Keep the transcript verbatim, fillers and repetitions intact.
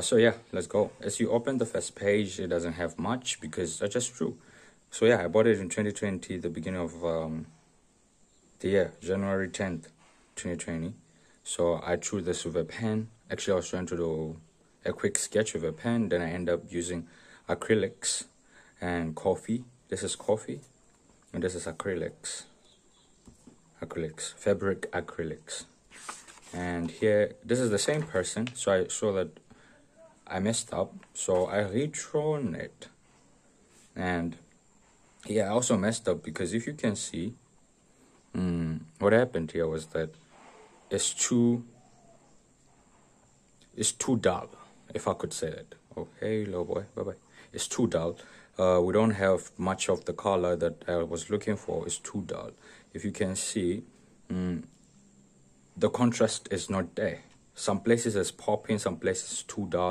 So yeah, let's go. As you open the first page, it doesn't have much because I just drew. So yeah, I bought it in twenty twenty, the beginning of um, the year, January tenth, twenty twenty. So I drew this with a pen. Actually, I was trying to do a quick sketch with a pen. Then I end up using acrylics and coffee. This is coffee and this is acrylics. Acrylics, fabric acrylics. And here, this is the same person. So I saw that I messed up, so I redrawn it. And yeah, I also messed up because if you can see, um, what happened here was that it's too, it's too dull, if I could say that. Oh, hey, little boy, bye-bye. It's too dull. Uh, we don't have much of the color that I was looking for. It's too dull. If you can see, um, the contrast is not there. Some places it's popping, some places it's too dark.